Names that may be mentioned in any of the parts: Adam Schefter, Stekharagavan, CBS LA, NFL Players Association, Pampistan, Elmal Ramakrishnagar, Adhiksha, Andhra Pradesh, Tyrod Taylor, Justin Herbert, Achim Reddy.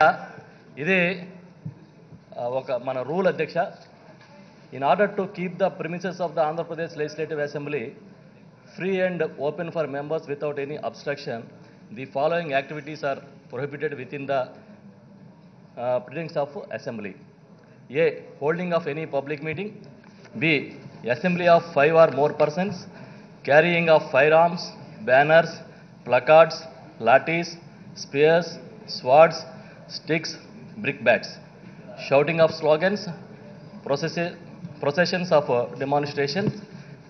This mana rule Adhiksha. In order to keep the premises of the Andhra Pradesh Legislative Assembly free and open for members without any obstruction, the following activities are prohibited within the proceedings of Assembly. A. Holding of any public meeting. B. Assembly of 5 or more persons. Carrying of firearms, banners, placards, lathis, spears, swords, sticks, brickbats. Shouting of slogans, processions of demonstrations,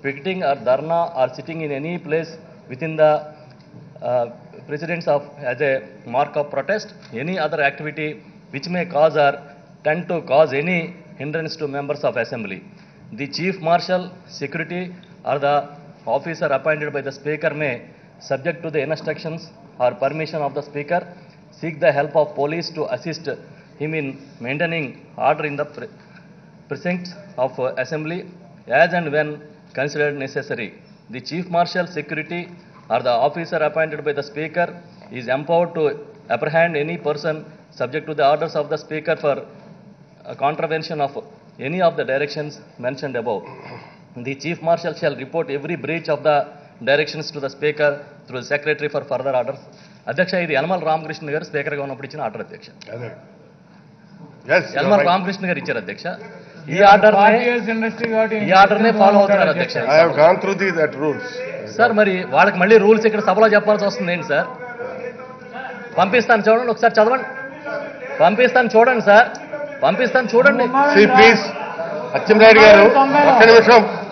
picketing or dharna or sitting in any place within the precedence of as a mark of protest, any other activity which may cause or tend to cause any hindrance to members of assembly. The chief marshal, security or the officer appointed by the speaker may, subject to the instructions or permission of the speaker, seek the help of police to assist him in maintaining order in the precincts of assembly as and when considered necessary. The chief marshal, security or the officer appointed by the speaker is empowered to apprehend any person subject to the orders of the speaker for a contravention of any of the directions mentioned above. The chief marshal shall report every breach of the directions to the speaker through the secretary for further orders. Adhiksha, this is Elmal Ramakrishnagar, Stekharagavan order Adhiksha. Yes, Elmal Ramakrishnagar is Adhiksha. He order may follow the Adhiksha. I have gone through these at rules. Sir, Mari, what rules are Sabala Japan's name, sir? Pampistan Chodan, look, sir, Chadwan. Pampistan Chodan, sir. Pampistan Chodan. See, please. Achim Reddy Garu.